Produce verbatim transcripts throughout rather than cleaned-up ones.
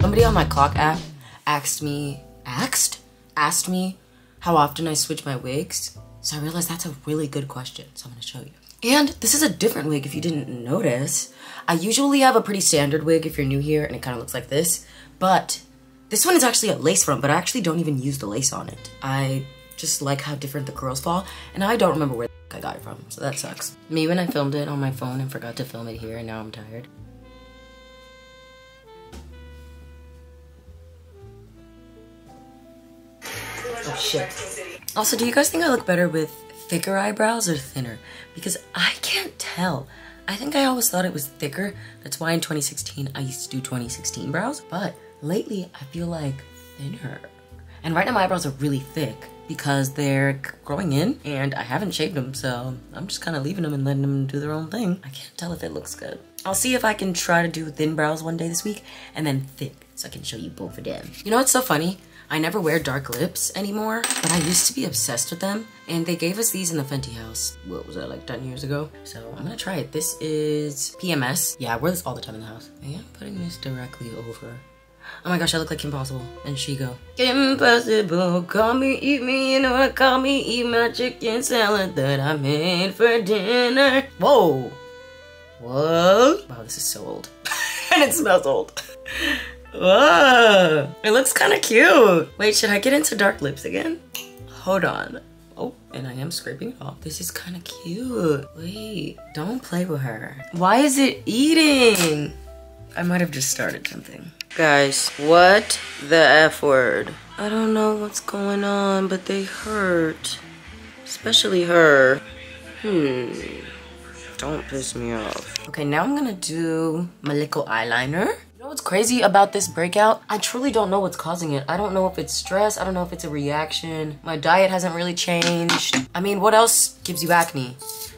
Somebody on my clock app asked me, asked? Asked me how often I switch my wigs. So I realized that's a really good question, so I'm gonna show you. And this is a different wig if you didn't notice. I usually have a pretty standard wig if you're new here and it kind of looks like this, but this one is actually a lace front, but I actually don't even use the lace on it. I just like how different the curls fall, and I don't remember where the I got it from, so that sucks. Maybe when I filmed it on my phone and forgot to film it here and now I'm tired. Oh shit. Also, do you guys think I look better with thicker eyebrows or thinner? Because I can't tell. I think I always thought it was thicker. That's why in twenty sixteen I used to do twenty sixteen brows, but lately I feel like thinner. And right now my eyebrows are really thick because they're growing in and I haven't shaved them, so I'm just kind of leaving them and letting them do their own thing. I can't tell if it looks good. I'll see if I can try to do thin brows one day this week and then thick so I can show you both of them. You know what's so funny? I never wear dark lips anymore, but I used to be obsessed with them, and they gave us these in the Fenty house. What was that, like ten years ago? So I'm gonna try it. This is P M S. Yeah, I wear this all the time in the house. I am putting this directly over. Oh my gosh, I look like Kim Possible. And she go, Kim Possible, call me, eat me, you know what, call me, eat my chicken salad that I made for dinner. Whoa. Whoa. Wow, this is so old. And it smells old. Whoa, it looks kind of cute. Wait, should I get into dark lips again? Hold on. Oh, and I am scraping it off. This is kind of cute. Wait, don't play with her. Why is it eating? I might have just started something. Guys, what the F word? I don't know what's going on, but they hurt. Especially her. Hmm. Don't piss me off. Okay, now I'm gonna do my little eyeliner. You know what's crazy about this breakout? I truly don't know what's causing it. I don't know if it's stress. I don't know if it's a reaction. My diet hasn't really changed. I mean, what else gives you acne?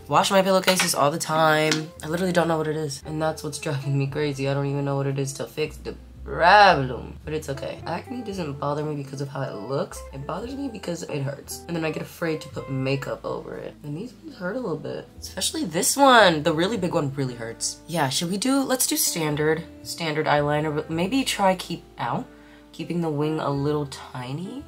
Wash my pillowcases all the time. I literally don't know what it is. And that's what's driving me crazy. I don't even know what it is to fix the problem. But it's okay. Acne doesn't bother me because of how it looks. It bothers me because it hurts. And then I get afraid to put makeup over it. And these ones hurt a little bit. Especially this one. The really big one really hurts. Yeah, should we do, let's do standard. Standard eyeliner, but maybe try keep out. Keeping the wing a little tiny.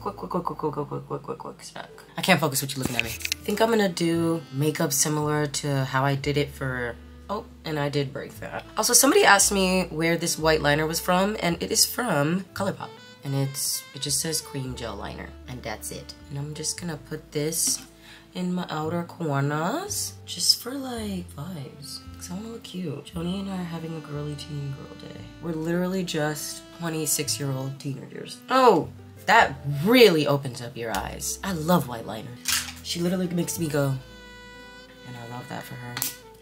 Quick, quick, quick, quick, quick, quick, quick, quick, quick, quick, snack. I can't focus with you looking at me. I think I'm gonna do makeup similar to how I did it for, oh, and I did break that. Also, somebody asked me where this white liner was from, and it is from ColourPop. And it's, it just says cream gel liner, and that's it. And I'm just gonna put this in my outer corners, just for like vibes. Cause I wanna look cute. Joni and I are having a girly teen girl day. We're literally just twenty-six year old teenagers. Oh! That really opens up your eyes. I love white liner. She literally makes me go, and I love that for her.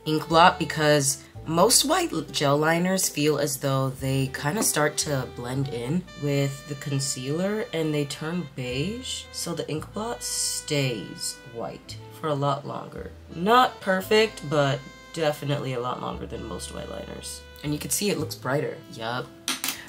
Ink blot, because most white gel liners feel as though they kind of start to blend in with the concealer and they turn beige, so the ink blot stays white for a lot longer. Not perfect, but definitely a lot longer than most white liners. And you can see it looks brighter. Yup.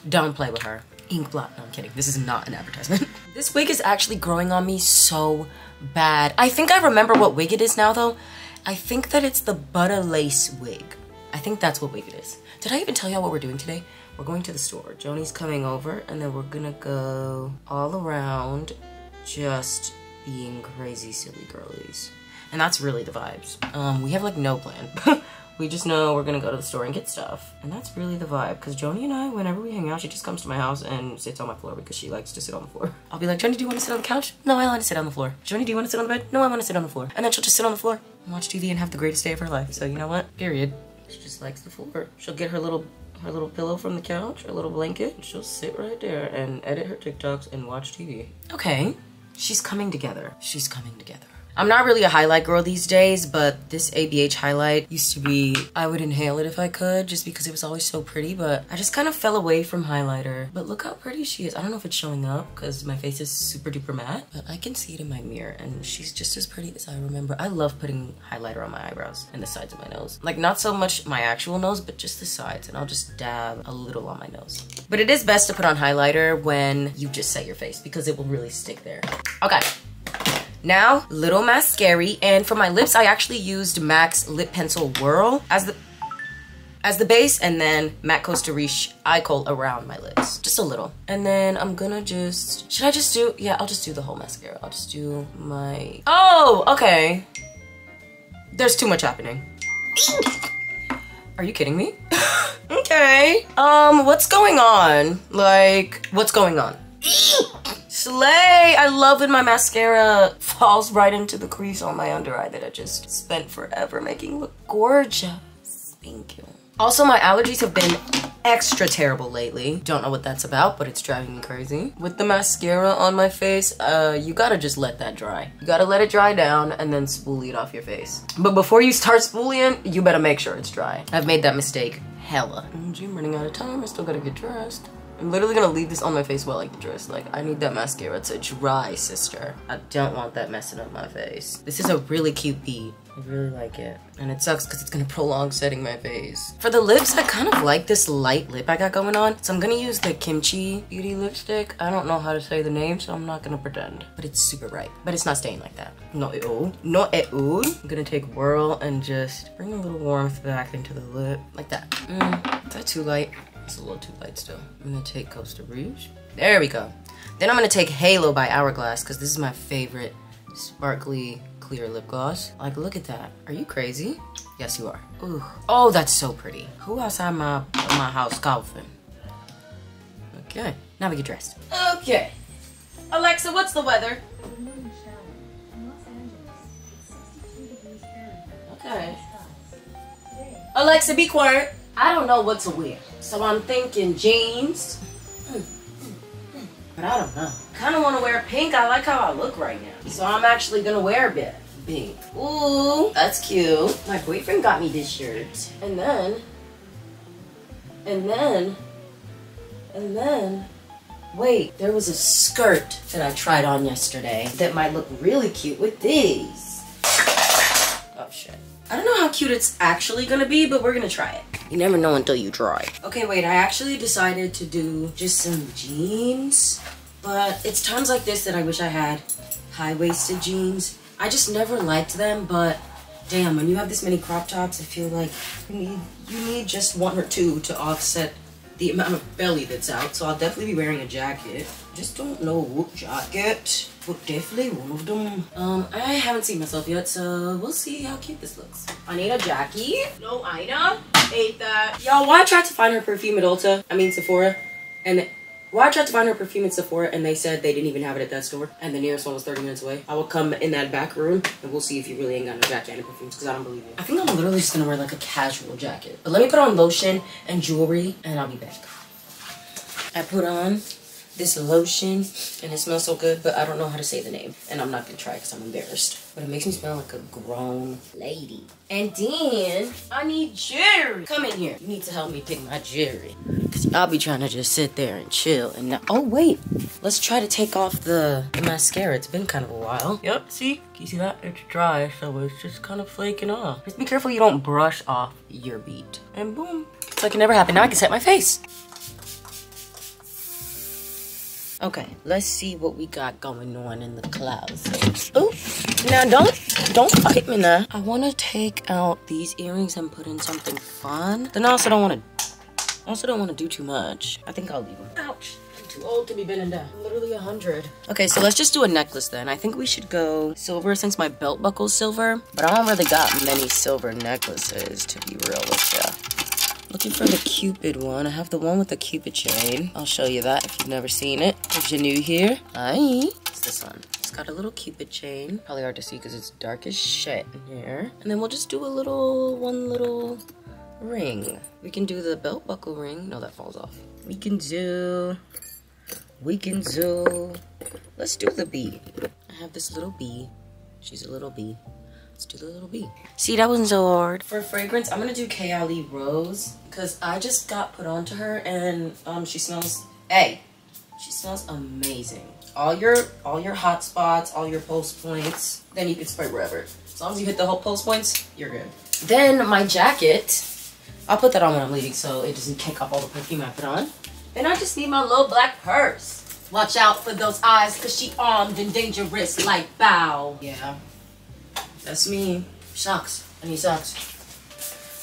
Don't play with her. Ink blot. No, I'm kidding. This is not an advertisement. This wig is actually growing on me so bad. I think I remember what wig it is now, though. I think that it's the butter lace wig. I think that's what wig it is. Did I even tell y'all what we're doing today? We're going to the store. Joni's coming over, and then we're gonna go all around just being crazy, silly girlies. And that's really the vibes. Um, we have, like, no plan. We just know we're gonna go to the store and get stuff. And that's really the vibe, because Joni and I, whenever we hang out, she just comes to my house and sits on my floor because she likes to sit on the floor. I'll be like, Joni, do you wanna sit on the couch? No, I wanna sit on the floor. Joni, do you wanna sit on the bed? No, I wanna sit on the floor. And then she'll just sit on the floor and watch T V and have the greatest day of her life. So you know what? Period. She just likes the floor. She'll get her little her little pillow from the couch, her little blanket, and she'll sit right there and edit her TikToks and watch T V. Okay, she's coming together. She's coming together. I'm not really a highlight girl these days, but this A B H highlight used to be, I would inhale it if I could just because it was always so pretty, but I just kind of fell away from highlighter. But look how pretty she is. I don't know if it's showing up because my face is super duper matte, but I can see it in my mirror and she's just as pretty as I remember. I love putting highlighter on my eyebrows and the sides of my nose. Like not so much my actual nose, but just the sides, and I'll just dab a little on my nose. But it is best to put on highlighter when you just set your face because it will really stick there. Okay. Now, little mascara, and for my lips, I actually used MAC's Lip Pencil Whirl as the as the base, and then MAC Costa Riche eye coal around my lips, just a little. And then I'm gonna just, should I just do, yeah, I'll just do the whole mascara. I'll just do my, oh, okay. There's too much happening. Are you kidding me? Okay. Um, what's going on? Like, what's going on? Slay! I love when my mascara falls right into the crease on my under eye that I just spent forever making look gorgeous. Thank you. Also, my allergies have been extra terrible lately. Don't know what that's about, but it's driving me crazy. With the mascara on my face, uh, you gotta just let that dry. You gotta let it dry down and then spoolie it off your face. But before you start spoolieing, you better make sure it's dry. I've made that mistake hella. I'm running out of time, I still gotta get dressed. I'm literally gonna leave this on my face while I get dressed. Like, I need that mascara to dry, sister. I don't want that messing up my face. This is a really cute bead. I really like it. And it sucks because it's gonna prolong setting my face. For the lips, I kind of like this light lip I got going on. So I'm gonna use the Kimchi Beauty lipstick. I don't know how to say the name, so I'm not gonna pretend. But it's super bright. But it's not staying like that. No at all. No at all. I'm gonna take Whirl and just bring a little warmth back into the lip. Like that. Mm, is that too light? It's a little too light still. I'm gonna take Costa Riche. There we go. Then I'm gonna take Halo by Hourglass because this is my favorite sparkly clear lip gloss. Like, look at that. Are you crazy? Yes, you are. Ooh. Oh, that's so pretty. Who outside my my house golfing? Okay. Now we get dressed. Okay. Alexa, what's the weather? Good morning, Charlotte. In Los Angeles, it's sixty-two degrees Fahrenheit. Okay. Alexa, be quiet. I don't know what to wear, so I'm thinking jeans, but I don't know. Kind of want to wear pink. I like how I look right now, so I'm actually gonna wear a bit pink. Ooh, that's cute. My boyfriend got me this shirt, and then, and then, and then. Wait, there was a skirt that I tried on yesterday that might look really cute with these. Oh shit. I don't know how cute it's actually gonna be, but we're gonna try it. You never know until you try. Okay, wait, I actually decided to do just some jeans, but it's times like this that I wish I had high-waisted jeans. I just never liked them, but damn, when you have this many crop tops, I feel like you need, you need just one or two to offset the amount of belly that's out, so I'll definitely be wearing a jacket. Just don't know what jacket, but definitely one of them. Um, I haven't seen myself yet, so we'll see how cute this looks. I need a jacket. No, Ina. Ate that. Y'all, why I tried to find her perfume at Ulta, I mean Sephora, and why I tried to find her perfume at Sephora and they said they didn't even have it at that store, and the nearest one was thirty minutes away. I will come in that back room and we'll see if you really ain't got no jacket and perfumes, because I don't believe you. I think I'm literally just gonna wear like a casual jacket. But let me put on lotion and jewelry and I'll be back. I put on this lotion and it smells so good, but I don't know how to say the name and I'm not gonna try because I'm embarrassed, but it makes me smell like a grown lady. And then I need jewelry. Come in here, you need to help me pick my jewelry because I'll be trying to just sit there and chill. And now, oh wait, let's try to take off the, the mascara. It's been kind of a while. Yep, see, you see that? It's dry, so it's just kind of flaking off. Just be careful you don't brush off your beat, and boom, it's like it never happened. Now I can set my face. Okay, let's see what we got going on in the clouds. Ooh, now don't, don't fight me now. I want to take out these earrings and put in something fun. Then I also don't want to, also don't want to do too much. I think I'll leave them. Ouch, I'm too old to be bending down. I'm literally a hundred. Okay, so let's just do a necklace then. I think we should go silver since my belt buckle's silver, but I don't really got many silver necklaces to be real with ya. Looking for the Cupid one. I have the one with the Cupid chain. I'll show you that if you've never seen it. If you're new here, hi. It's this one. It's got a little Cupid chain. Probably hard to see because it's dark as shit in here. And then we'll just do a little, one little ring. We can do the belt buckle ring. No, that falls off. We can do, we can do. Let's do the bee. I have this little bee. She's a little bee. Let's do the little bee. See, that wasn't so hard. For fragrance, I'm gonna do Kylie Rose because I just got put onto her and um, she smells, hey, she smells amazing. All your, all your hot spots, all your pulse points, then you can spray wherever. As long as you hit the whole pulse points, you're good. Then my jacket, I'll put that on when I'm leaving so it doesn't kick off all the perfume I put on. Then I just need my little black purse. Watch out for those eyes, because she armed and dangerous like bow. Yeah. That's me. Socks. I need socks.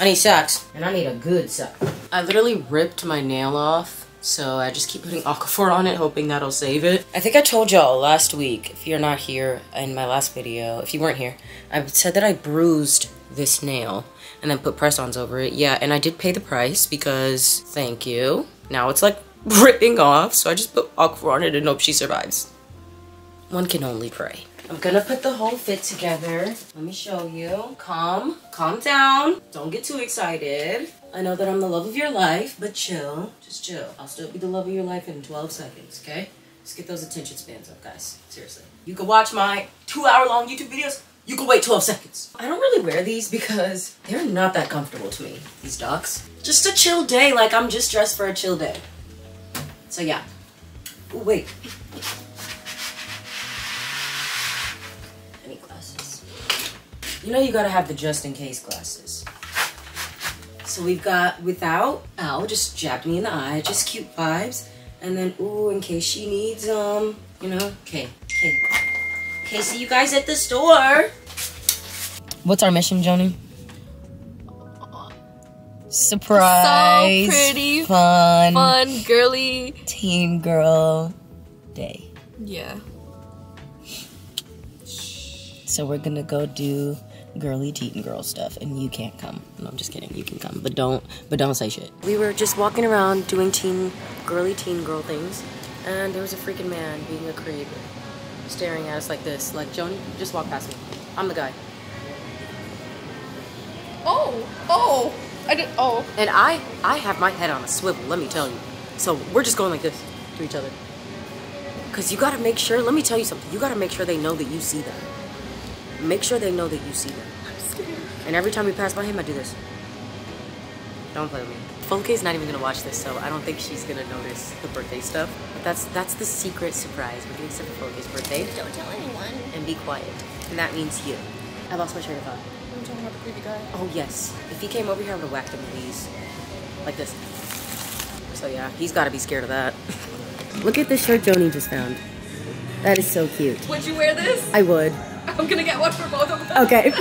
I need socks. And I need a good sock. I literally ripped my nail off, so I just keep putting Aquaphor on it, hoping that'll save it. I think I told y'all last week, if you're not here in my last video, if you weren't here, I said that I bruised this nail and then put press-ons over it. Yeah, and I did pay the price because, thank you. Now it's like ripping off, so I just put Aquaphor on it and hope she survives. One can only pray. I'm gonna put the whole fit together. Let me show you. Calm, calm down. Don't get too excited. I know that I'm the love of your life, but chill, just chill. I'll still be the love of your life in twelve seconds, okay? Let's get those attention spans up, guys, seriously. You can watch my two hour long YouTube videos. You can wait twelve seconds. I don't really wear these because they're not that comfortable to me, these docs. Just a chill day, like I'm just dressed for a chill day. So yeah, ooh, wait. You know you gotta have the just-in-case glasses. So we've got without, ow, just jabbed me in the eye, just cute vibes. And then, ooh, in case she needs them, um, you know, okay, okay. Okay, see you guys at the store. What's our mission, Joni? Surprise. So pretty, fun, fun, girly. Teen girl day. Yeah. So we're gonna go do girly teen girl stuff, and you can't come. No, I'm just kidding. You can come, but don't, but don't say shit. We were just walking around doing teen, girly teen girl things, and there was a freaking man being a creep, staring at us like this. Like, Joni, just walk past me. I'm the guy. Oh, oh, I did. Oh. And I, I have my head on a swivel. Let me tell you. So we're just going like this to each other, cause you gotta make sure. Let me tell you something. You gotta make sure they know that you see them. Make sure they know that you see them. I'm scared. And every time we pass by him, I do this. Don't play with me. Funke's not even gonna watch this, so I don't think she's gonna notice the birthday stuff. But that's that's the secret surprise. We're doing stuff for Funke's birthday. Don't tell anyone. And be quiet. And that means you. I lost my train of thought. I'm talking about the creepy guy. Oh yes. If he came over here, I would have whacked him with these, like this. So yeah, he's got to be scared of that. Look at this shirt Joni just found. That is so cute. Would you wear this? I would. I'm gonna get one for both of them. Okay.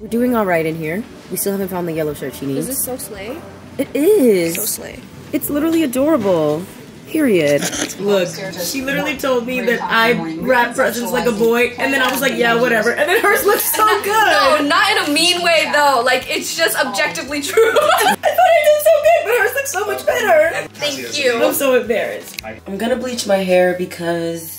We're doing all right in here. We still haven't found the yellow shirt she needs. Is this so slay? It is. So slay. It's literally adorable. Period. Look, she literally told me that I wrap presents like a boy, and then I was like, yeah, whatever. And then hers looks so good. No, not in a mean way though. Like, it's just objectively true. I thought I did so good, but hers looks so much better. Thank you. I'm so embarrassed. I'm gonna bleach my hair because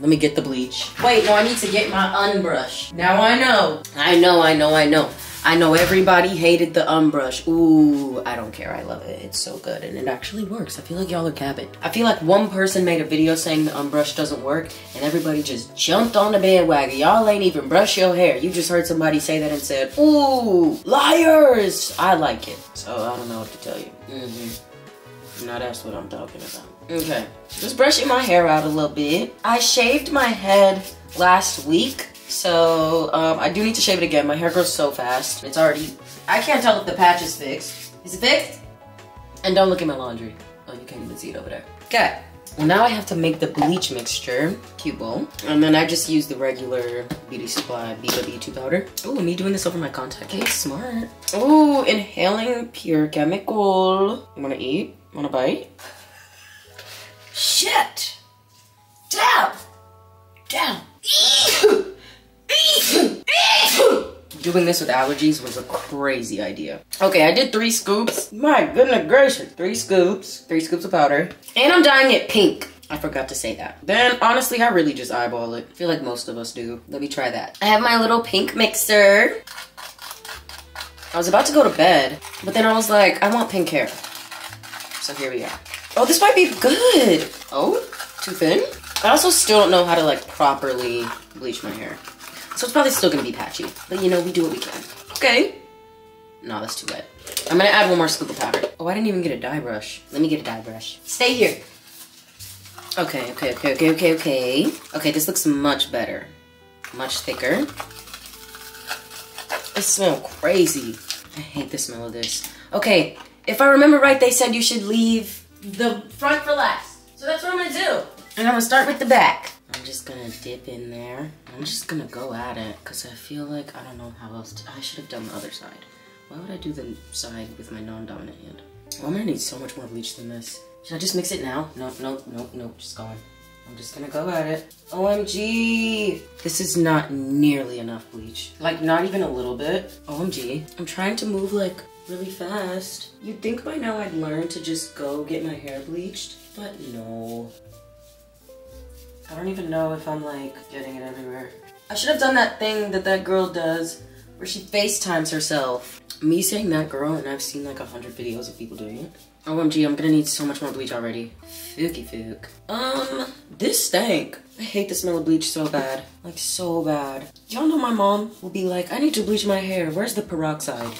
let me get the bleach. Wait, no, I need to get my unbrush. Now I know. I know, I know, I know. I know everybody hated the unbrush. Ooh, I don't care, I love it. It's so good, and it actually works. I feel like y'all are capping. I feel like one person made a video saying the unbrush doesn't work, and everybody just jumped on the bandwagon. Y'all ain't even brush your hair. You just heard somebody say that and said, ooh, liars. I like it, so I don't know what to tell you. Mm-hmm. Now that's what I'm talking about. Okay, just brushing my hair out a little bit. I shaved my head last week, so um, I do need to shave it again. My hair grows so fast. It's already, I can't tell if the patch is fixed. Is it fixed? And don't look at my laundry. Oh, you can't even see it over there. Okay, well now I have to make the bleach mixture, cute bowl. And then I just use the regular Beauty Supply B W two powder. Ooh, me doing this over my contact lens, smart. Ooh, inhaling pure chemical. I'm gonna eat. Want a bite? Shit! Down! Down! Doing this with allergies was a crazy idea. Okay, I did three scoops. My goodness gracious. Three scoops. Three scoops of powder. And I'm dyeing it pink. I forgot to say that. Then, honestly, I really just eyeball it. I feel like most of us do. Let me try that. I have my little pink mixer. I was about to go to bed, but then I was like, I want pink hair. So here we are. Oh, this might be good. Oh, too thin. I also still don't know how to like properly bleach my hair. So it's probably still gonna be patchy, but you know, we do what we can. Okay. No, that's too wet. I'm gonna add one more scoop of powder. Oh, I didn't even get a dye brush. Let me get a dye brush. Stay here. Okay, okay, okay, okay, okay, okay. Okay, this looks much better. Much thicker. It smells crazy. I hate the smell of this. Okay. If I remember right, they said you should leave the front for last. So that's what I'm gonna do. And I'm gonna start with the back. I'm just gonna dip in there. I'm just gonna go at it because I feel like I don't know how else to. I should have done the other side. Why would I do the side with my non-dominant hand? Well, I'm gonna need so much more bleach than this. Should I just mix it now? No, no, no, no, just going. I'm just gonna go at it. O M G! This is not nearly enough bleach. Like, not even a little bit. O M G. I'm trying to move, like, really fast. You'd think by now I'd learn to just go get my hair bleached, but no. I don't even know if I'm, like, getting it everywhere. I should have done that thing that that girl does where she FaceTimes herself. Me saying that girl, and I've seen, like, a hundred videos of people doing it. O M G, I'm gonna need so much more bleach already. Fooky fook. Um, this stank. I hate the smell of bleach so bad. Like, so bad. Y'all know my mom will be like, I need to bleach my hair. Where's the peroxide?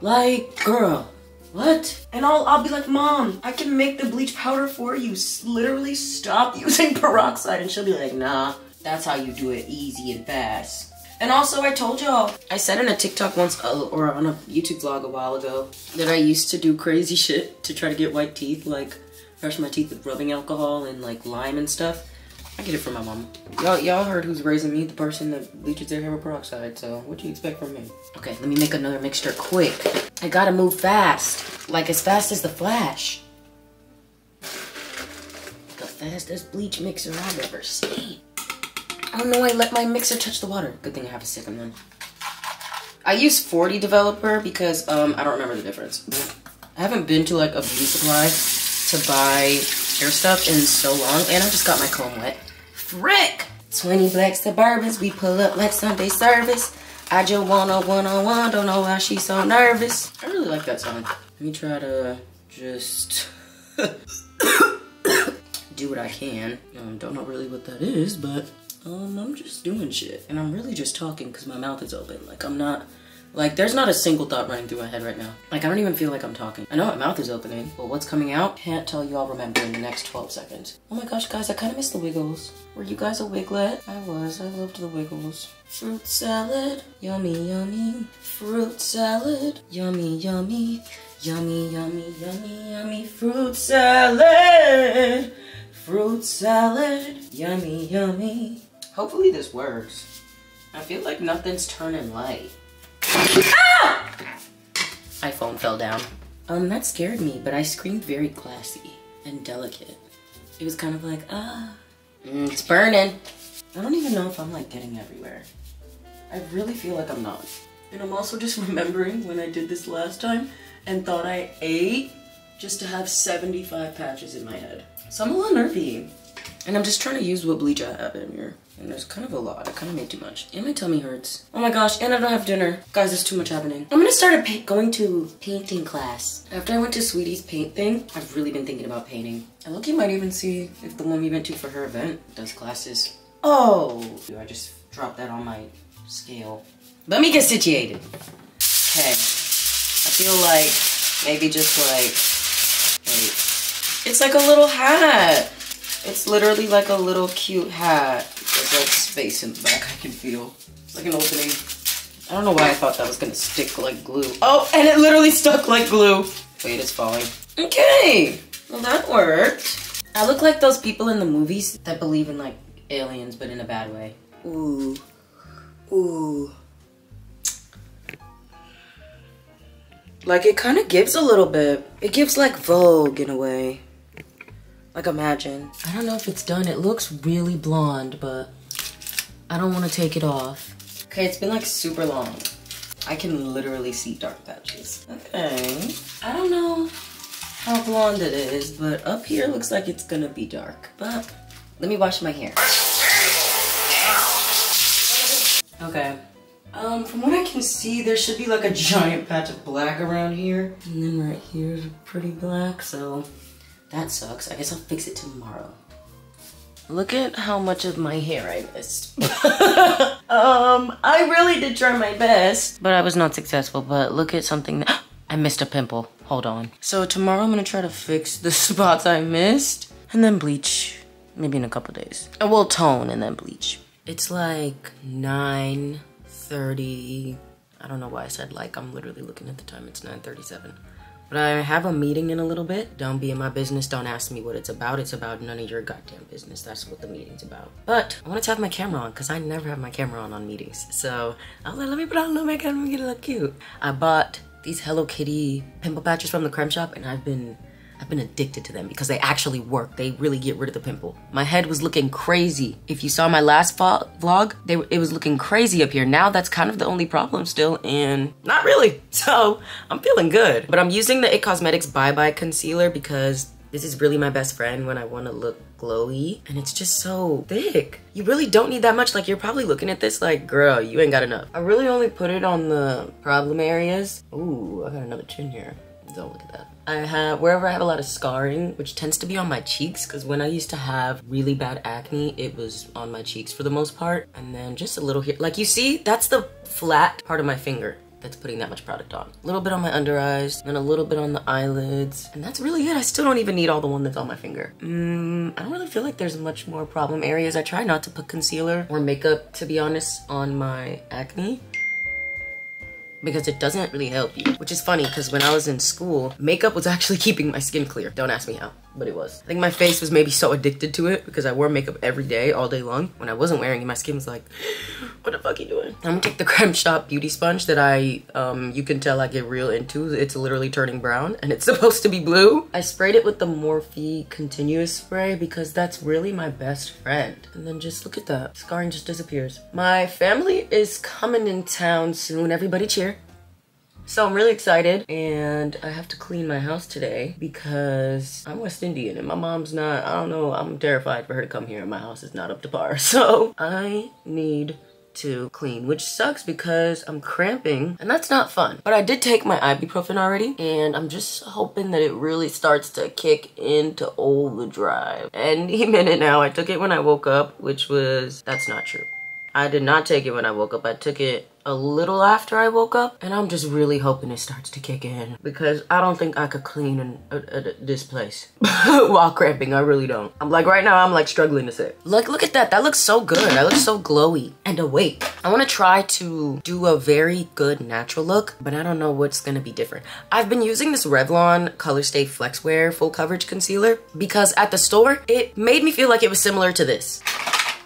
Like, girl, what? And I'll, I'll be like, Mom, I can make the bleach powder for you. Literally stop using peroxide. And she'll be like, nah, that's how you do it, easy and fast. And also, I told y'all, I said in a TikTok once, or on a YouTube vlog a while ago, that I used to do crazy shit to try to get white teeth, like brush my teeth with rubbing alcohol and like lime and stuff. I get it from my mom. Y'all y'all heard who's raising me, the person that bleaches their hair with peroxide, so what do you expect from me? Okay, let me make another mixture quick. I gotta move fast, like as fast as the Flash. The fastest bleach mixer I've ever seen. Oh no, I let my mixer touch the water. Good thing I have a second one. I use forty developer because um, I don't remember the difference. I haven't been to like a beauty supply to buy hair stuff in so long, and I just got my comb wet. Frick! twenty black Suburbans, we pull up like Sunday service. I just wanna one-on-one, don't know why she's so nervous. I really like that song. Let me try to just do what I can. Um, don't know really what that is, but Um, I'm just doing shit, and I'm really just talking because my mouth is open. Like, I'm not, like, there's not a single thought running through my head right now. Like, I don't even feel like I'm talking. I know my mouth is opening, but what's coming out? Can't tell you all remember in the next twelve seconds. Oh my gosh, guys, I kind of miss the Wiggles. Were you guys a Wiglet? I was. I loved the Wiggles. Fruit salad. Yummy, yummy. Fruit salad. Yummy, yummy. Yummy, yummy, yummy, yummy. Fruit salad. Fruit salad. Yummy, yummy. Hopefully this works. I feel like nothing's turning light. Ah! iPhone fell down. Um, that scared me, but I screamed very classy and delicate. It was kind of like, ah, mm, it's burning. I don't even know if I'm like getting everywhere. I really feel like I'm not. And I'm also just remembering when I did this last time and thought I ate just to have seventy-five patches in my head. So I'm a little nervy. And I'm just trying to use what bleach I have in here. And there's kind of a lot. I kind of made too much. And my tummy hurts. Oh my gosh, and I don't have dinner. Guys, there's too much happening. I'm gonna start a pa going to painting class. After I went to Sweetie's paint thing, I've really been thinking about painting. I look, you might even see if the one we went to for her event does classes. Oh! I just dropped that on my scale. Let me get situated. Okay. I feel like maybe just like, wait. It's like a little hat. It's literally like a little cute hat. There's like space in the back I can feel. It's like an opening. I don't know why I thought that was gonna stick like glue. Oh, and it literally stuck like glue. Wait, it's falling. Okay, well that worked. I look like those people in the movies that believe in like aliens, but in a bad way. Ooh, ooh. Like it kind of gives a little bit. It gives like Vogue in a way. Like, imagine. I don't know if it's done. It looks really blonde, but I don't want to take it off. Okay, it's been like super long. I can literally see dark patches. Okay. I don't know how blonde it is, but up here looks like it's gonna be dark. But let me wash my hair. Okay. Um, from what I can see, there should be like a giant patch of black around here. And then right here is pretty black, so that sucks. I guess I'll fix it tomorrow. Look at how much of my hair I missed. um, I really did try my best, but I was not successful. But look at something that I missed a pimple. Hold on. So tomorrow I'm gonna try to fix the spots I missed and then bleach, maybe in a couple days. I will tone and then bleach. It's like nine thirty. I don't know why I said like, I'm literally looking at the time. It's nine thirty-seven. But I have a meeting in a little bit. Don't be in my business. Don't ask me what it's about. It's about none of your goddamn business. That's what the meeting's about. But I wanted to have my camera on because I never have my camera on on meetings. So I was like, let me put on a little makeup and get it look cute. I bought these Hello Kitty pimple patches from the Creme Shop, and I've been I've been addicted to them because they actually work. They really get rid of the pimple. My head was looking crazy. If you saw my last vlog, they, it was looking crazy up here. Now that's kind of the only problem still, and not really. So I'm feeling good. But I'm using the It Cosmetics Bye Bye Concealer because this is really my best friend when I want to look glowy, and it's just so thick. You really don't need that much. Like, you're probably looking at this like, girl, you ain't got enough. I really only put it on the problem areas. Ooh, I got another chin here. Don't look at that. I have, wherever I have a lot of scarring, which tends to be on my cheeks, because when I used to have really bad acne, it was on my cheeks for the most part. And then just a little here. Like, you see, that's the flat part of my finger that's putting that much product on. A little bit on my under eyes, and a little bit on the eyelids. And that's really it. I still don't even need all the one that's on my finger. Mm, I don't really feel like there's much more problem areas. I try not to put concealer or makeup, to be honest, on my acne, because it doesn't really help you. Which is funny, because when I was in school, makeup was actually keeping my skin clear. Don't ask me how, but it was. I think my face was maybe so addicted to it because I wore makeup every day, all day long. When I wasn't wearing it, my skin was like, what the fuck are you doing? I'm gonna take the Creme Shop beauty sponge that I, um, you can tell I get real into. It's literally turning brown, and it's supposed to be blue. I sprayed it with the Morphe continuous spray because that's really my best friend. And then just look at that. Scarring just disappears. My family is coming in town soon. Everybody cheers. So I'm really excited, and I have to clean my house today because I'm West Indian and my mom's not, I don't know, I'm terrified for her to come here and my house is not up to par. So I need to clean, which sucks because I'm cramping and that's not fun. But I did take my ibuprofen already, and I'm just hoping that it really starts to kick into overdrive any minute now. I took it when I woke up, which was, that's not true. I did not take it when I woke up. I took it a little after I woke up, and I'm just really hoping it starts to kick in because I don't think I could clean in, uh, uh, this place while cramping. I really don't. I'm like, right now I'm like struggling to sit. Look, look at that. That looks so good. I look so glowy and awake. I want to try to do a very good natural look, but I don't know what's going to be different. I've been using this Revlon Colorstay Flexwear full coverage concealer because at the store, it made me feel like it was similar to this.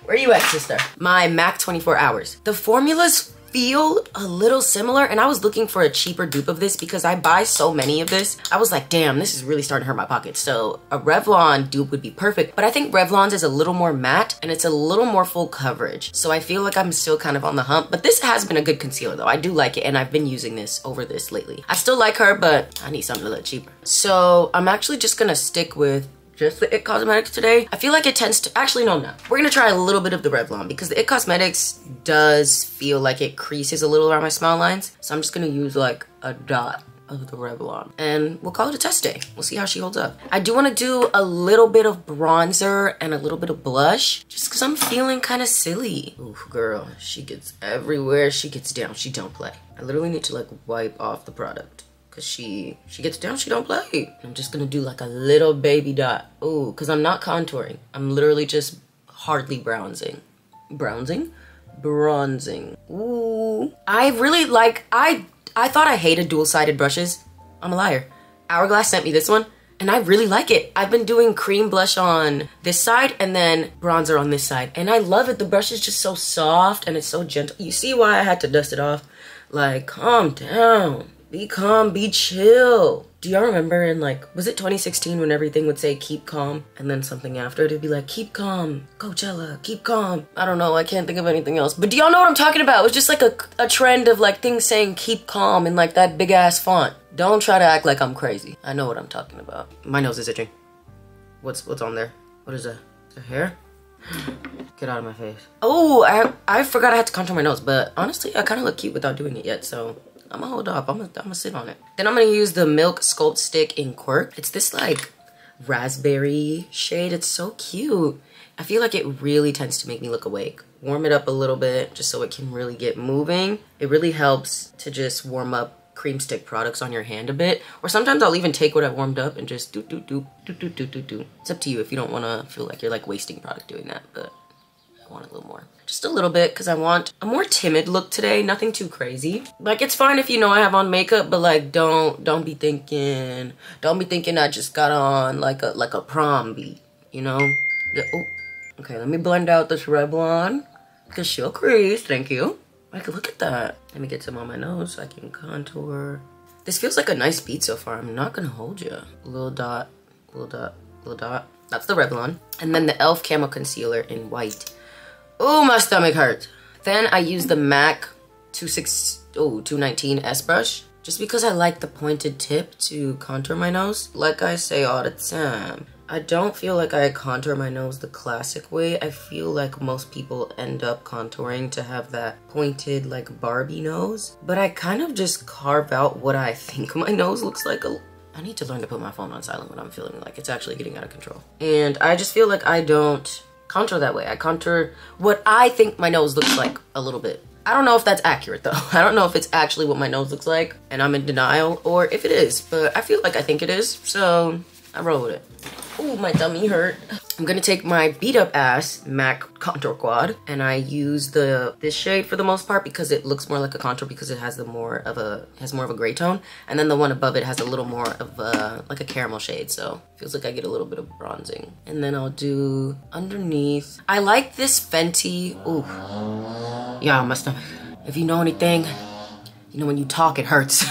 Where you at, sister? My MAC twenty-four hours. The formulas feel a little similar, and I was looking for a cheaper dupe of this because I buy so many of this. I was like, damn, this is really starting to hurt my pockets. So a Revlon dupe would be perfect, but I think Revlon's is a little more matte and it's a little more full coverage. So I feel like I'm still kind of on the hump, but this has been a good concealer though. I do like it, and I've been using this over this lately. I still like her, but I need something a little cheaper. So I'm actually just gonna stick with just the It Cosmetics today. I feel like it tends to, actually no, no. We're gonna try a little bit of the Revlon because the It Cosmetics does feel like it creases a little around my smile lines. So I'm just gonna use like a dot of the Revlon, and we'll call it a test day. We'll see how she holds up. I do wanna do a little bit of bronzer and a little bit of blush just cause I'm feeling kind of silly. Ooh, girl, she gets everywhere. She gets down, she don't play. I literally need to like wipe off the product. Cause she, she gets down, she don't play. I'm just gonna do like a little baby dot. Ooh, cause I'm not contouring. I'm literally just hardly bronzing. Bronzing? Bronzing. Ooh. I really like, I, I thought I hated dual-sided brushes. I'm a liar. Hourglass sent me this one, and I really like it. I've been doing cream blush on this side and then bronzer on this side. And I love it. The brush is just so soft and it's so gentle. You see why I had to dust it off? Like, calm down. Be calm, be chill. Do y'all remember in like, was it twenty sixteen when everything would say keep calm and then something after it would be like, keep calm, Coachella, keep calm. I don't know, I can't think of anything else. But do y'all know what I'm talking about? It was just like a, a trend of like things saying keep calm in like that big ass font. Don't try to act like I'm crazy. I know what I'm talking about. My nose is itching. What's what's on there? What is that? Is that hair? Get out of my face. Oh, I, I forgot I had to contour my nose, but honestly, I kind of look cute without doing it yet, so I'm gonna hold up. I'm gonna, I'm gonna sit on it. Then I'm gonna use the Milk Sculpt Stick in Quirk. It's this like raspberry shade. It's so cute. I feel like it really tends to make me look awake. Warm it up a little bit just so it can really get moving. It really helps to just warm up cream stick products on your hand a bit. Or sometimes I'll even take what I warmed up and just do do do do do do do do. It's up to you if you don't wanna feel like you're like wasting product doing that, but I want a little more. Just a little bit, because I want a more timid look today. Nothing too crazy. Like, it's fine if you know I have on makeup, but like, don't don't be thinking, don't be thinking I just got on like a like a prom beat, you know? The, oh, okay. Let me blend out this Revlon, because she'll crease. Thank you. Like, look at that. Let me get some on my nose so I can contour. This feels like a nice beat so far. I'm not gonna hold you. Little dot, little dot, little dot. That's the Revlon, and then the Elf Camo Concealer in white. Oh, my stomach hurts. Then I use the MAC two six oh two nineteen S brush, just because I like the pointed tip to contour my nose. Like I say all the time, I don't feel like I contour my nose the classic way. I feel like most people end up contouring to have that pointed like Barbie nose, but I kind of just carve out what I think my nose looks like. A I need to learn to put my phone on silent when I'm feeling like it's actually getting out of control. And I just feel like I don't contour that way. I contour what I think my nose looks like a little bit. I don't know if that's accurate though. I don't know if it's actually what my nose looks like and I'm in denial, or if it is, but I feel like I think it is, so I roll with it. Oh, my dummy hurt. I'm gonna take my beat up ass MAC contour quad, and I use the this shade for the most part because it looks more like a contour, because it has the more of a has more of a gray tone, and then the one above it has a little more of a like a caramel shade, so feels like I get a little bit of bronzing. And then I'll do underneath. I like this Fenty. Ooh, yeah, my stomach. If you know anything, you know when you talk it hurts.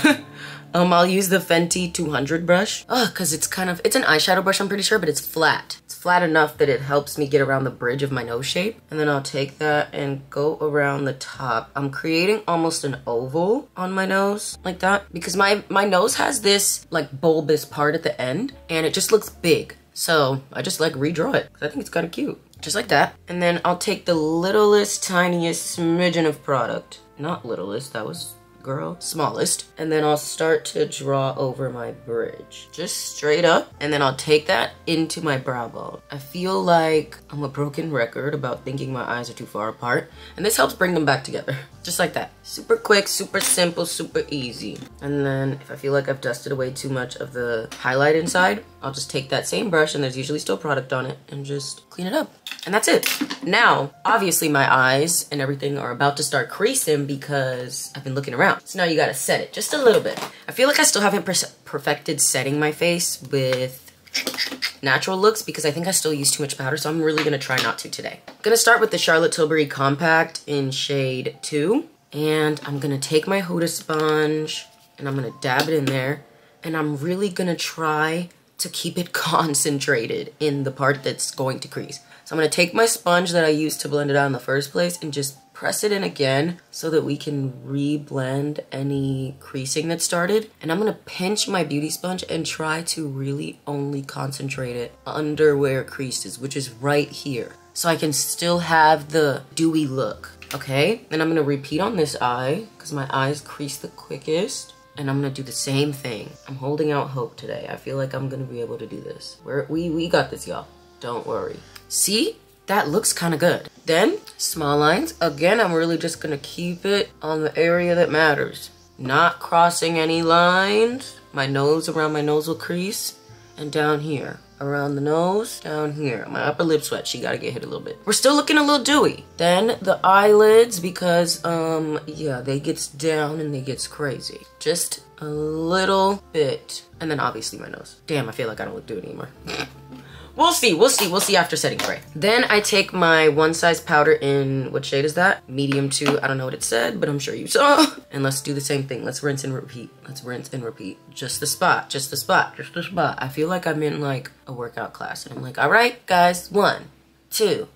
Um, I'll use the Fenty two hundred brush. Ugh, cause it's kind of, it's an eyeshadow brush, I'm pretty sure, but it's flat. It's flat enough that it helps me get around the bridge of my nose shape. And then I'll take that and go around the top. I'm creating almost an oval on my nose, like that. Because my, my nose has this like bulbous part at the end and it just looks big. So I just like redraw it, cause I think it's kinda cute. Just like that. And then I'll take the littlest, tiniest smidgen of product. Not littlest, that was... girl, smallest, and then I'll start to draw over my bridge, just straight up, and then I'll take that into my brow bone. I feel like I'm a broken record about thinking my eyes are too far apart, and this helps bring them back together, just like that. Super quick, super simple, super easy. And then if I feel like I've dusted away too much of the highlight inside, I'll just take that same brush, and there's usually still product on it, and just clean it up. And that's it. Now, obviously my eyes and everything are about to start creasing because I've been looking around. So now you gotta set it just a little bit. I feel like I still haven't perfected setting my face with natural looks because I think I still use too much powder, so I'm really gonna try not to today. I'm gonna start with the Charlotte Tilbury Compact in shade two. And I'm gonna take my Huda sponge and I'm gonna dab it in there. And I'm really gonna try to keep it concentrated in the part that's going to crease. So I'm gonna take my sponge that I used to blend it out in the first place and just press it in again so that we can re-blend any creasing that started. And I'm gonna pinch my beauty sponge and try to really only concentrate it under where it creases, which is right here. So I can still have the dewy look, okay? Then I'm gonna repeat on this eye because my eyes crease the quickest. And I'm gonna do the same thing. I'm holding out hope today. I feel like I'm gonna be able to do this. We're, we, we got this, y'all. Don't worry. See? That looks kind of good. Then, small lines. Again, I'm really just gonna keep it on the area that matters. Not crossing any lines. My nose, around my nose will crease. And down here. Around the nose, down here. My upper lip sweat, she gotta get hit a little bit. We're still looking a little dewy. Then the eyelids, because um, yeah, they gets down and they gets crazy. Just a little bit. And then obviously my nose. Damn, I feel like I don't look dewy anymore. We'll see, we'll see, we'll see after setting spray. Then I take my one size powder in, what shade is that? Medium two, I don't know what it said, but I'm sure you saw. And let's do the same thing, let's rinse and repeat. Let's rinse and repeat. Just the spot, just the spot, just the spot. I feel like I'm in like a workout class and I'm like, all right guys, one, two,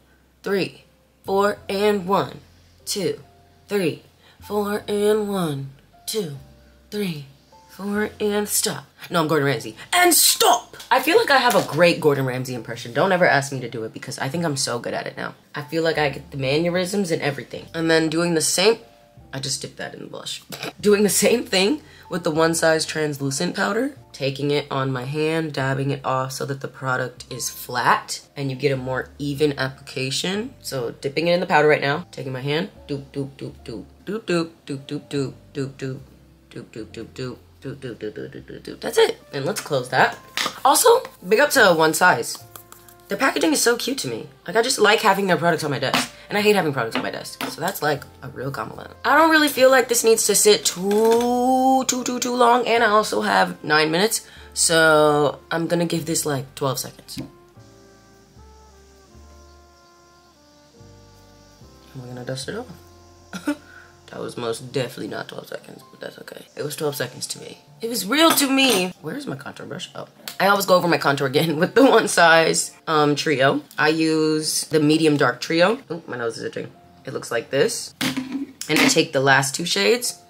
three, four, and one, two, three, four, and one, two, three, four, and stop. No, I'm Gordon Ramsay. And stop! I feel like I have a great Gordon Ramsay impression. Don't ever ask me to do it because I think I'm so good at it now. I feel like I get the mannerisms and everything. And then doing the same... I just dipped that in the blush. Doing the same thing with the one size translucent powder. Taking it on my hand, dabbing it off so that the product is flat and you get a more even application. So dipping it in the powder right now. Taking my hand. Doop, doop, doop, doop. Doop, doop, doop, doop, doop, doop, doop. Doop, doop, doop, doop. Do, do, do, do, do, do, do. That's it. And let's close that. Also, big up to one size. Their packaging is so cute to me. Like, I just like having their products on my desk. And I hate having products on my desk. So that's like a real compliment. I don't really feel like this needs to sit too, too, too, too long. And I also have nine minutes. So I'm gonna give this like twelve seconds. And we're gonna dust it off. That was most definitely not twelve seconds, but that's okay. It was twelve seconds to me. It was real to me. Where's my contour brush? Oh, I always go over my contour again with the One Size um, Trio. I use the medium dark trio. Oh, my nose is itching. It looks like this. And I take the last two shades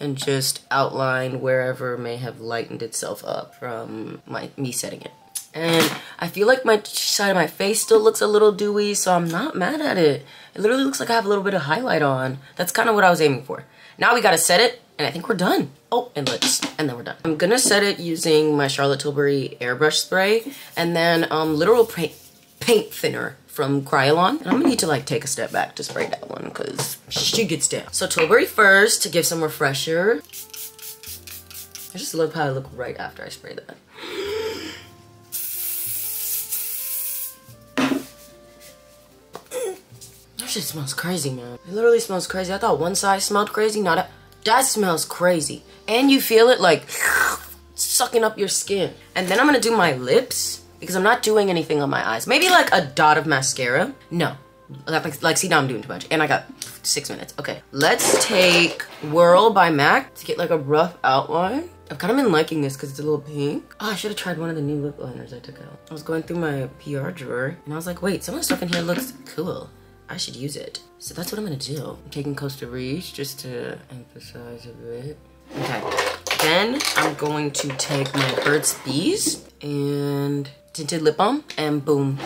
and just outline wherever may have lightened itself up from my me setting it. And I feel like my side of my face still looks a little dewy, so I'm not mad at it. It literally looks like I have a little bit of highlight on. That's kind of what I was aiming for. Now we gotta set it, and I think we're done. Oh, and let's, and then we're done. I'm gonna set it using my Charlotte Tilbury airbrush spray, and then um, literal paint, paint thinner from Kryolan. And I'm gonna need to like take a step back to spray that one, cause she gets down. So Tilbury first to give some refresher. I just love how I look right after I spray that. It smells crazy, man. It literally smells crazy. I thought One Size smelled crazy. Not a, that smells crazy. And you feel it like sucking up your skin. And then I'm gonna do my lips because I'm not doing anything on my eyes. Maybe like a dot of mascara. No, like, like see, now I'm doing too much. And I got six minutes. Okay, let's take Whirl by MAC to get like a rough outline. I've kind of been liking this because it's a little pink. Oh, I should have tried one of the new lip liners I took out. I was going through my P R drawer and I was like, wait, some of the stuff in here looks cool. I should use it. So that's what I'm gonna do. I'm taking Costa Riche just to emphasize a bit. Okay, then I'm going to take my Burt's Bees and tinted lip balm and boom.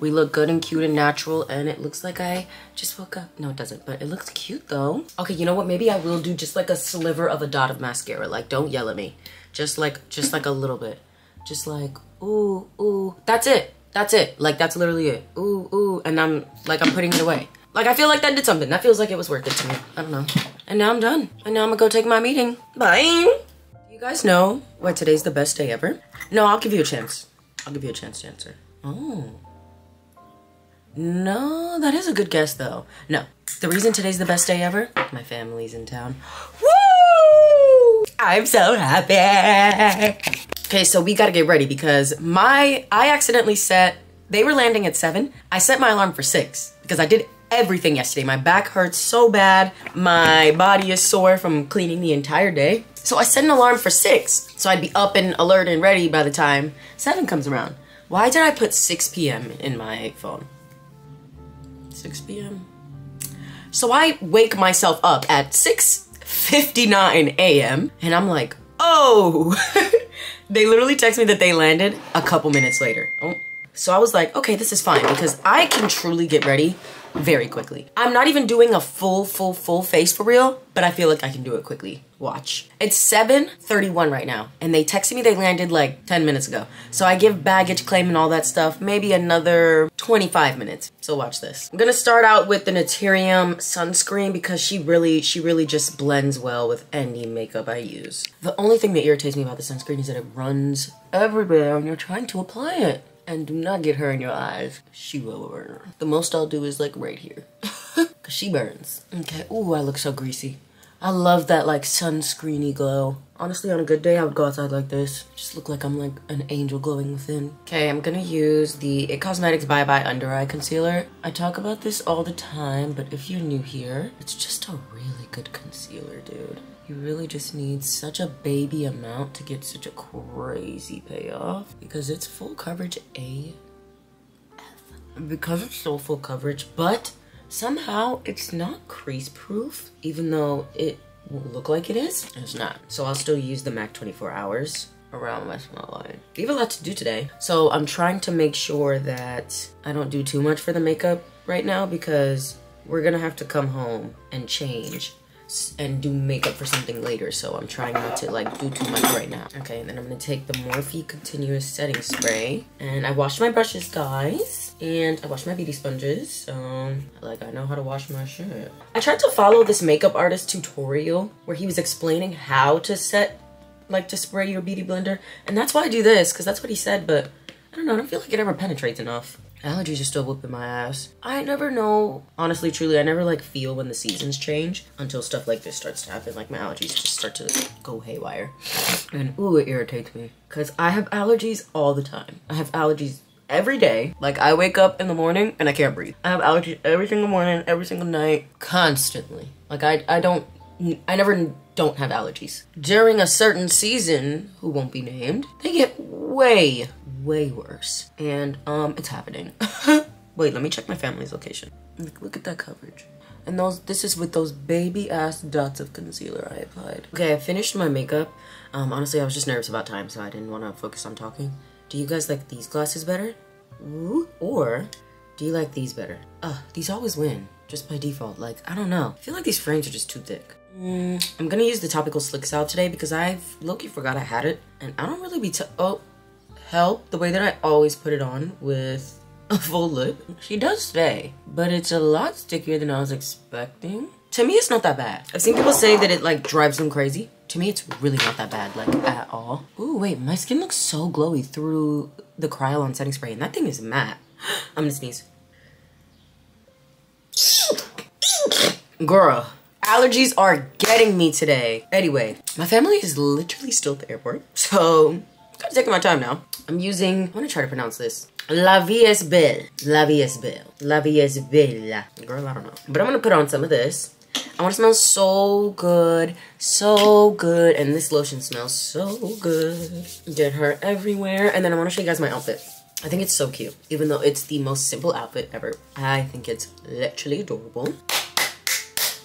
We look good and cute and natural and it looks like I just woke up. No, it doesn't, but it looks cute though. Okay, you know what? Maybe I will do just like a sliver of a dot of mascara. Like, don't yell at me. Just like, just like a little bit. Just like, ooh, ooh, that's it. That's it. Like, that's literally it. Ooh, ooh. And I'm, like, I'm putting it away. Like, I feel like that did something. That feels like it was worth it to me. I don't know. And now I'm done. And now I'm gonna go take my meeting. Bye. You guys know why today's the best day ever? No, I'll give you a chance. I'll give you a chance to answer. Oh. No, that is a good guess, though. No. The reason today's the best day ever? My family's in town. Woo! I'm so happy. Okay, so we gotta get ready because my, I accidentally set, they were landing at seven. I set my alarm for six because I did everything yesterday. My back hurts so bad. My body is sore from cleaning the entire day. So I set an alarm for six. So I'd be up and alert and ready by the time seven comes around. Why did I put six p m in my phone? six p m So I wake myself up at six fifty-nine a m and I'm like, oh. They literally text me that they landed a couple minutes later. Oh. So I was like, okay, this is fine because I can truly get ready very quickly. I'm not even doing a full, full, full face for real, but I feel like I can do it quickly. Watch. It's seven thirty-one right now and they texted me they landed like ten minutes ago. So I give baggage claim and all that stuff, maybe another twenty-five minutes. So watch this. I'm gonna start out with the Naterium sunscreen because she really, she really just blends well with any makeup I use. The only thing that irritates me about the sunscreen is that it runs everywhere when you're trying to apply it. And do not get her in your eyes. She will burn. The most I'll do is like right here. Cause she burns. Okay, ooh, I look so greasy. I love that like sunscreeny glow. Honestly, on a good day, I would go outside like this. Just look like I'm like an angel glowing within. Okay, I'm gonna use the It Cosmetics Bye Bye Under Eye Concealer. I talk about this all the time, but if you're new here, it's just a really good concealer, dude. You really just need such a baby amount to get such a crazy payoff because it's full coverage A F. Because it's so full coverage, but somehow it's not crease proof, even though it look like it is. It's not. So I'll still use the MAC twenty-four hours around my smile line. We have a lot to do today. So I'm trying to make sure that I don't do too much for the makeup right now because we're gonna have to come home and change and do makeup for something later. So I'm trying not to like do too much right now. Okay, and then I'm gonna take the Morphe Continuous Setting Spray. And I washed my brushes, guys. And I washed my beauty sponges. So like I know how to wash my shit. I tried to follow this makeup artist tutorial where he was explaining how to set, like to spray your beauty blender. And that's why I do this, cause that's what he said, but I don't know, I don't feel like it ever penetrates enough. Allergies are still whooping my ass. I never know, honestly, truly, I never like feel when the seasons change until stuff like this starts to happen. Like my allergies just start to go haywire. And ooh, it irritates me because I have allergies all the time. I have allergies every day. Like I wake up in the morning and I can't breathe. I have allergies every single morning, every single night, constantly. Like I, I don't, I never don't have allergies. During a certain season, who won't be named, they get way, way worse. And um, it's happening. Wait, let me check my family's location. Look, look at that coverage. And those, this is with those baby ass dots of concealer I applied. Okay, I finished my makeup. Um, honestly, I was just nervous about time, so I didn't want to focus on talking. Do you guys like these glasses better? Ooh, or do you like these better? Ugh, these always win, just by default. Like, I don't know. I feel like these frames are just too thick. Mm, I'm gonna use the topical slick salve today because I've low-key forgot I had it. And I don't really be t- oh, help. The way that I always put it on with a full lip. She does stay, but it's a lot stickier than I was expecting. To me, it's not that bad. I've seen people say that it like drives them crazy. To me, it's really not that bad, like at all. Ooh, wait, my skin looks so glowy through the Kryolan setting spray and that thing is matte. I'm gonna sneeze. Girl. Allergies are getting me today. Anyway, my family is literally still at the airport, so I'm kind of taking my time now. I'm using, I'm gonna try to pronounce this. La vie est belle. La vie est belle. La vie est belle. Girl, I don't know. But I'm gonna put on some of this. I want to smell so good, so good, and this lotion smells so good. Did her everywhere, and then I want to show you guys my outfit. I think it's so cute, even though it's the most simple outfit ever. I think it's literally adorable.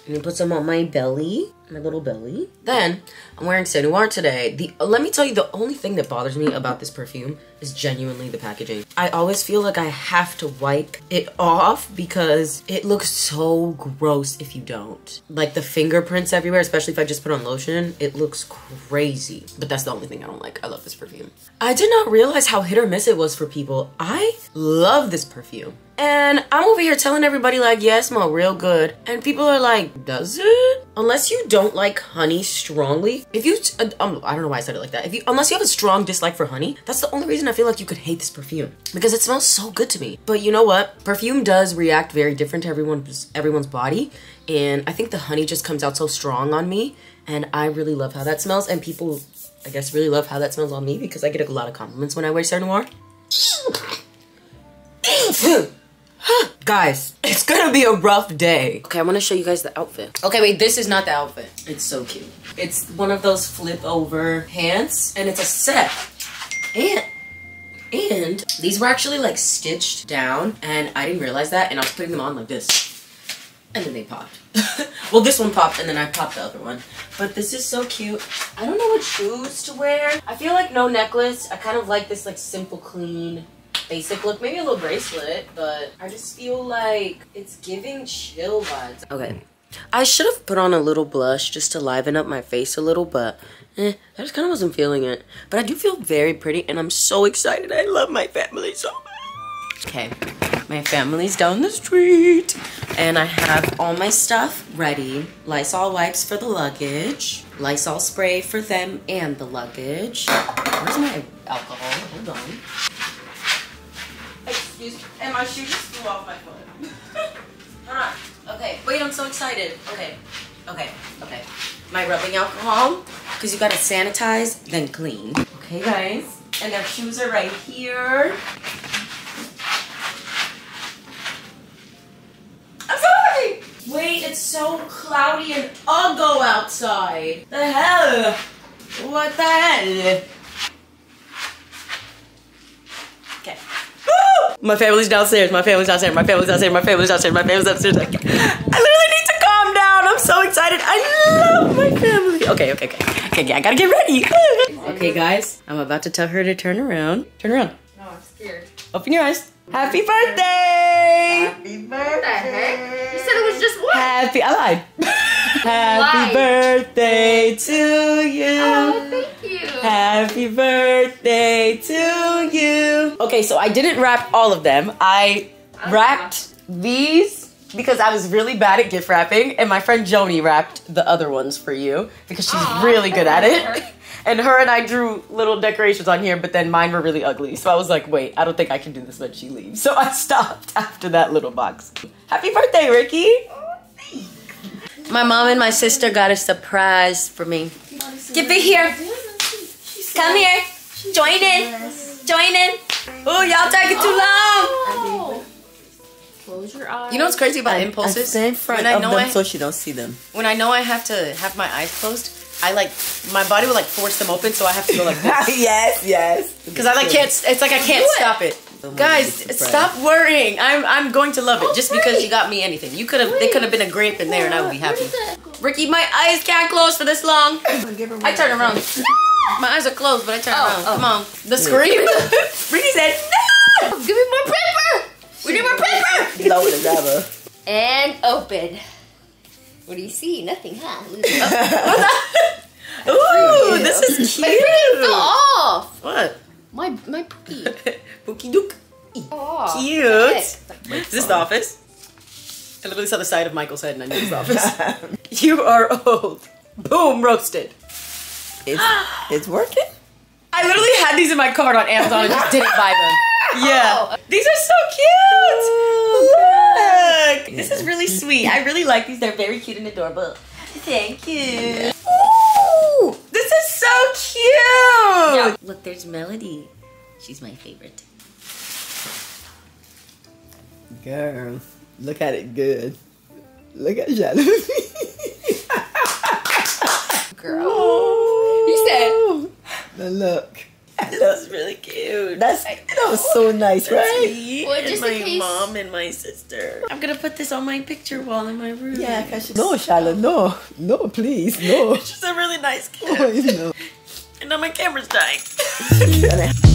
I'm gonna put some on my belly, my little belly. Then I'm wearing C'est Noir today. The let me tell you, the only thing that bothers me about this perfume is genuinely the packaging. I always feel like I have to wipe it off because it looks so gross if you don't. Like the fingerprints everywhere, especially if I just put on lotion, it looks crazy. But that's the only thing I don't like. I love this perfume. I did not realize how hit or miss it was for people. I love this perfume. And I'm over here telling everybody like, yeah, it smells real good. And people are like, does it? Unless you don't like honey strongly. If you, uh, um, I don't know why I said it like that. If you, unless you have a strong dislike for honey, that's the only reason I feel like you could hate this perfume because it smells so good to me. But you know what? Perfume does react very different to everyone's, everyone's body. And I think the honey just comes out so strong on me. And I really love how that smells. And people, I guess, really love how that smells on me because I get a lot of compliments when I wear C'est Noir. Guys, it's gonna be a rough day. Okay, I wanna show you guys the outfit. Okay, wait, this is not the outfit. It's so cute. It's one of those flip over pants and it's a set. And, and these were actually like stitched down and I didn't realize that and I was putting them on like this. And then they popped. Well, this one popped and then I popped the other one. But this is so cute. I don't know what shoes to wear. I feel like no necklace. I kind of like this like simple, clean, basic look, maybe a little bracelet, but I just feel like it's giving chill vibes. Okay, I should have put on a little blush just to liven up my face a little, but eh, I just kind of wasn't feeling it. But I do feel very pretty and I'm so excited. I love my family so much. Okay, my family's down the street and I have all my stuff ready. Lysol wipes for the luggage, Lysol spray for them and the luggage. Where's my alcohol? Hold on. Excuse me, and my shoe just flew off my foot. Hold on. Okay, wait, I'm so excited. Okay, okay, okay. My rubbing alcohol, because you gotta sanitize, then clean. Okay, guys, and their shoes are right here. I'm sorry! Wait, it's so cloudy and ugly outside. The hell? What the hell? Okay. My family's downstairs, my family's downstairs, my family's downstairs, my family's downstairs, my family's downstairs. I, I literally need to calm down. I'm so excited. I love my family. Okay, okay, okay. Okay, yeah, I gotta get ready. Okay, guys, I'm about to tell her to turn around. Turn around. No, I'm scared. Open your eyes. Happy birthday! Happy birthday! What the heck? You said it was just one. Happy, I lied. Happy birthday to you. Oh, thank you. Happy birthday to you. Okay, so I didn't wrap all of them. I wrapped these because I was really bad at gift wrapping, and my friend Joni wrapped the other ones for you because she's Aww, really good at it. And her and I drew little decorations on here, but then mine were really ugly. So I was like, wait, I don't think I can do this when she leaves. So I stopped after that little box. Happy birthday, Ricky. My mom and my sister got a surprise for me. Give it here. Come here. Join in. Join in. Oh, y'all talking too long. Close your eyes. You know what's crazy about I, impulses? I stay in front when of I know them I, so she don't see them. When I know I have to have my eyes closed, I like, my body will like force them open, so I have to go like this. Yes, yes. Because I like can't, it's like I can't do stop it. it. Don't Guys, stop worrying. I'm I'm going to love it oh, just great. because you got me anything. You could have, there could have been a grape in there and I would be happy. Ricky, my eyes can't close for this long. I turn around. No! My eyes are closed, but I turn oh, around. Oh. Come on. The scream. Ricky said, no! Give me more paper! We need more paper! Lower the grabber. And open. What do you see? Nothing, huh? Oh. Ooh, this is cute. My pretty fell off. What? My my pookie. Pookie Duke. Oh, cute. Is this the office? I literally saw the side of Michael's head and I knew it was the office. You are old. Boom, roasted. It's, it's working. I literally had these in my cart on Amazon and just didn't buy them. Yeah. Oh. These are so cute. Oh. Look. Yeah. This is really sweet. I really like these. They're very cute and adorable. Thank you. Ooh, this is so cute. Yeah. Look, there's Melody. She's my favorite. Girl, look at it good. Look at Charlotte. Girl. You said. Now look. That was really cute. That's, that was so nice, That's right? Me well, and my case. mom and my sister. I'm gonna put this on my picture wall in my room. Yeah, cause she's... No, Charlotte, no. No, please, no. She's a really nice kid. Oh, you know. And now my camera's dying.